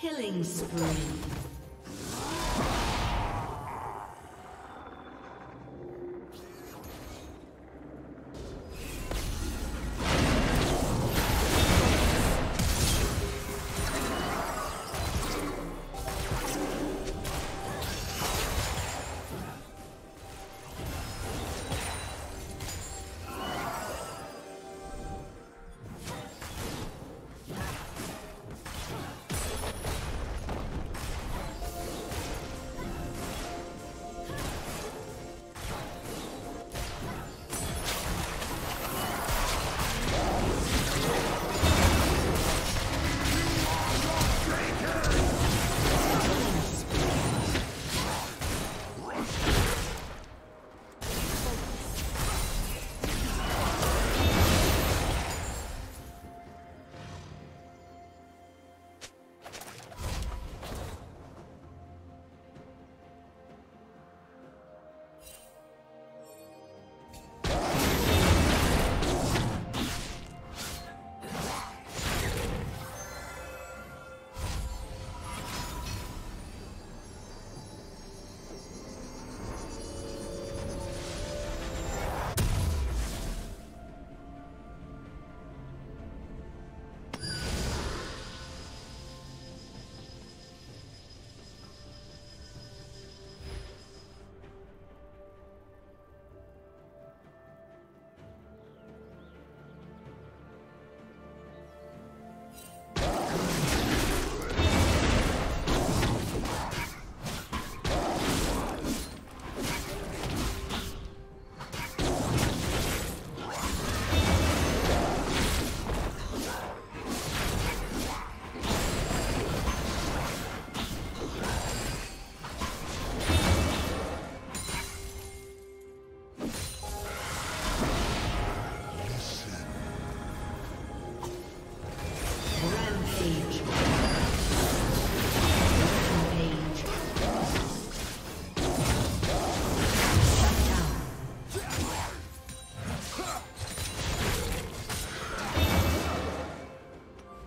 Killing spree.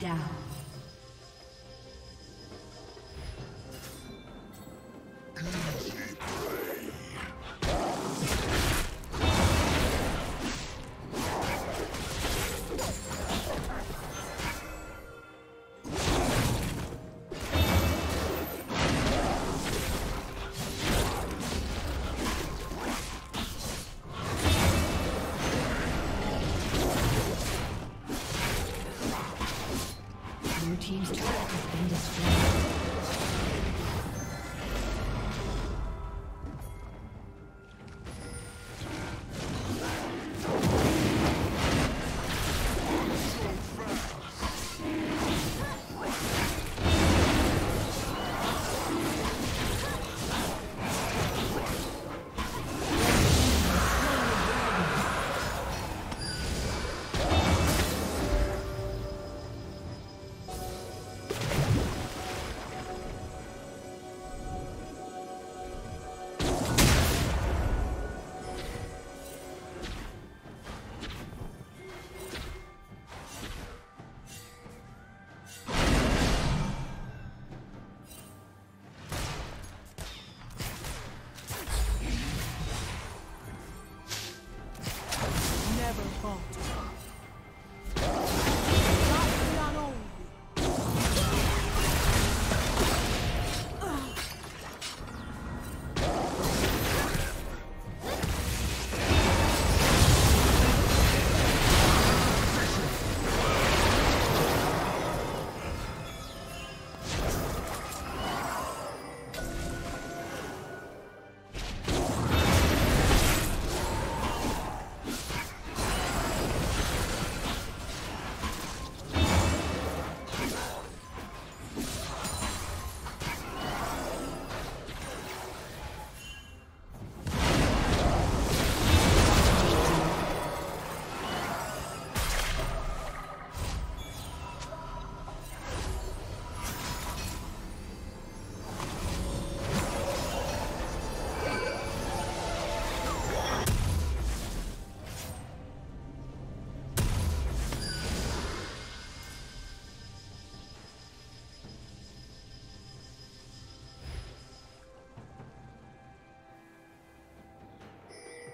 down.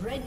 Red